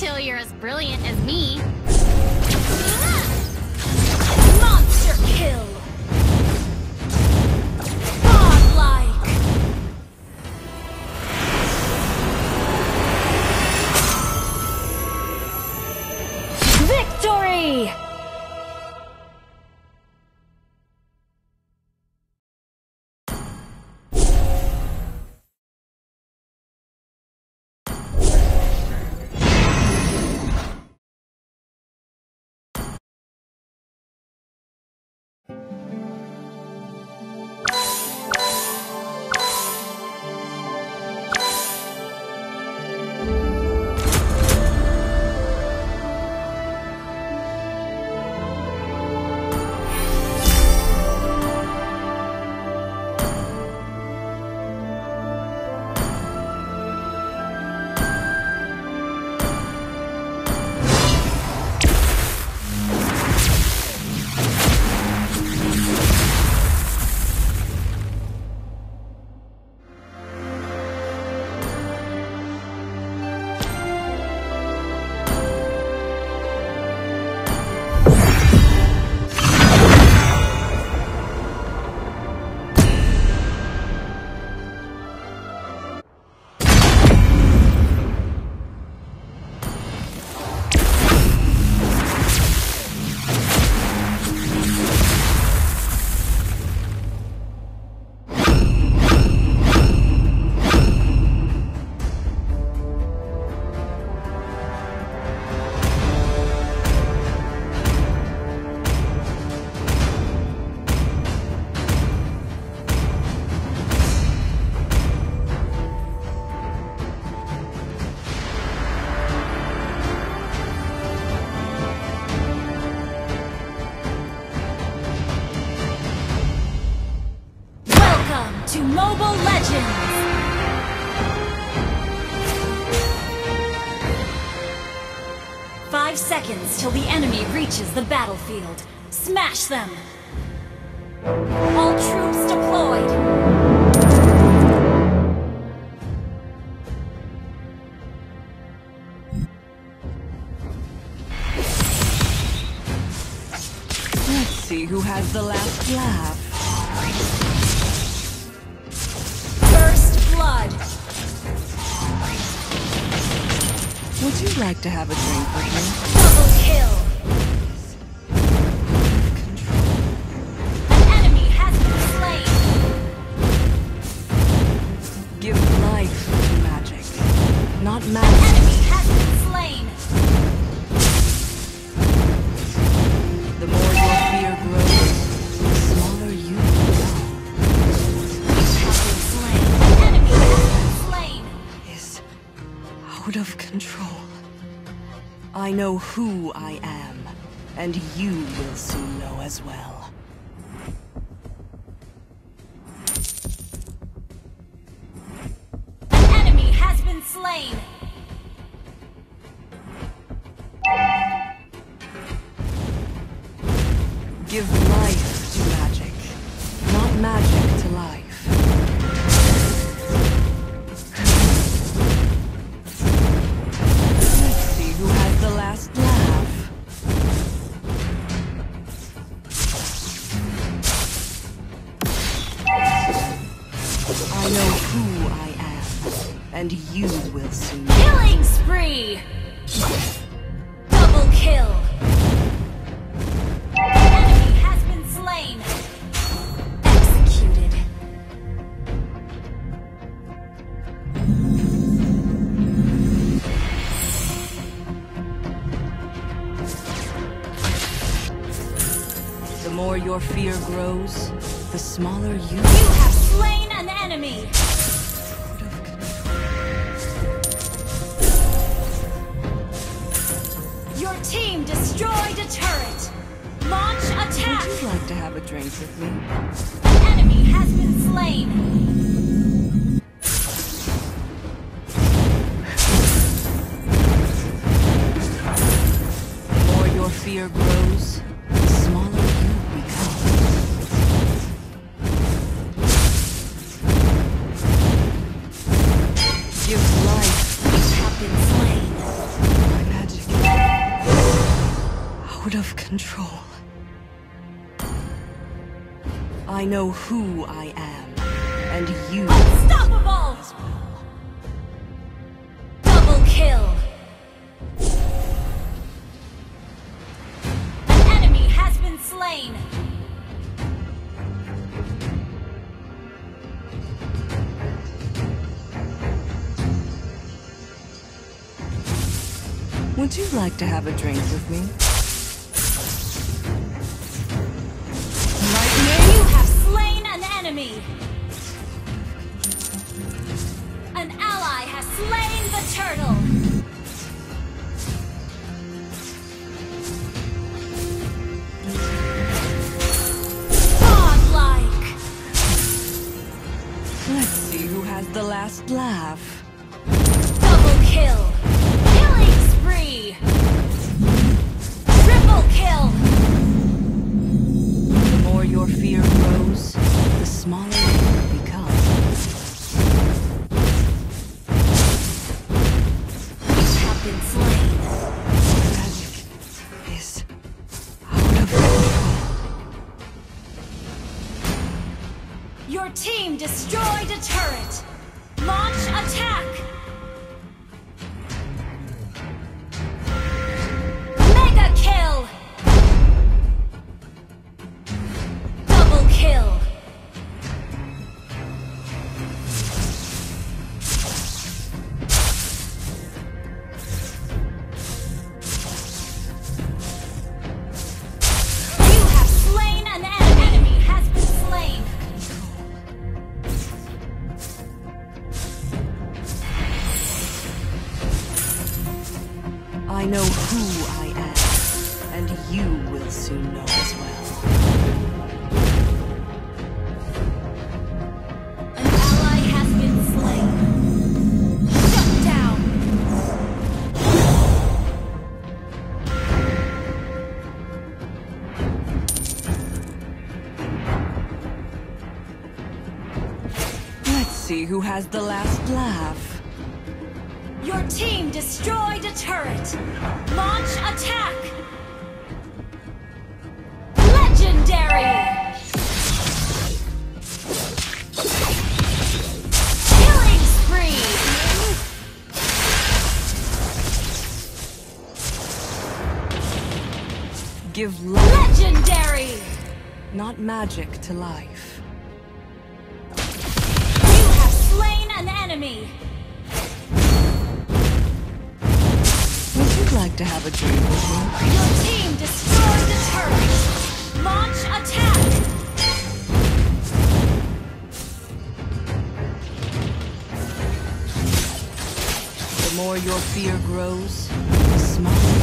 until you're as brilliant as me. Monster kill! Godlike! Victory! To Mobile Legends! Five seconds till the enemy reaches the battlefield. Smash them! All troops deployed! Let's see who has the last laugh. Would you like to have a drink with me? Double kill! An enemy has been slain! Give life to magic, not magic. An enemy has been slain! The more your fear grows, the smaller you become. An enemy has been slain! Is out of control. I know who I am, and you will soon know as well. An enemy has been slain! Give life to magic, not magic to life. I know who I am, and you will soon. Killing spree! Double kill! The enemy has been slain! Executed! The more your fear grows, the smaller you... You have slain! An enemy! Your team destroyed a turret! Launch attack! Would you like to have a drink with me? An enemy has been slain! The more your fear grows, the smaller you become. Give life. Have been slain. out of control. I know who I am, and you... Unstoppable! Double kill! An enemy has been slain! Would you like to have a drink with me? Lightning! You have slain an enemy! An ally has slain the turtle! Godlike! Let's see who has the last laugh. Double kill! Triple kill! The more your fear grows, the smaller you become. You have been slain. Magic is out of control. Your team destroyed a turret! Launch attack! I know who I am, and you will soon know as well. An ally has been slain. Shut down! Let's see who has the last laugh. Your team destroyed a turret! Launch attack! Legendary! Killing spree! Give life. Legendary! Not magic to life. You have slain an enemy! Like to have a dream with you. Your team destroyed the turret. Launch attack. The more your fear grows, the smaller.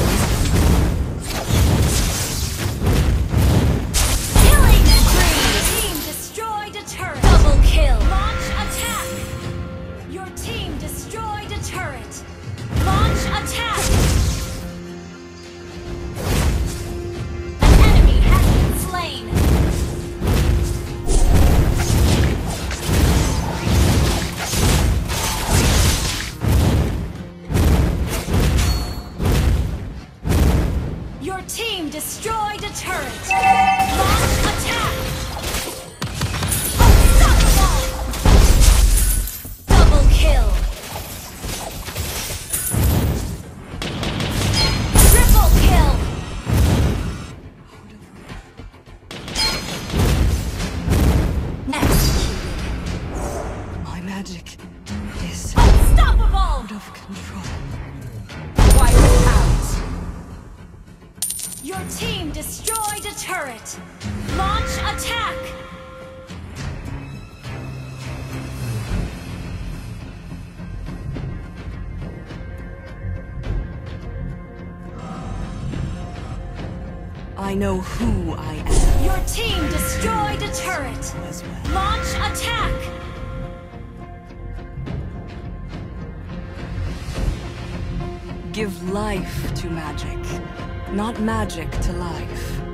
Killing spree. Your team destroyed a turret. Double kill. Launch attack. Your team destroyed a turret. Launch attack. Destroyed a turret! Launch attack! Unstoppable! Double kill! Triple kill! Executed! My magic is... Unstoppable! ...out of control. Wipe out! Your team destroyed a turret! Launch attack! I know who I am. Your team destroyed a turret! Launch attack! Give life to magic, not magic to life.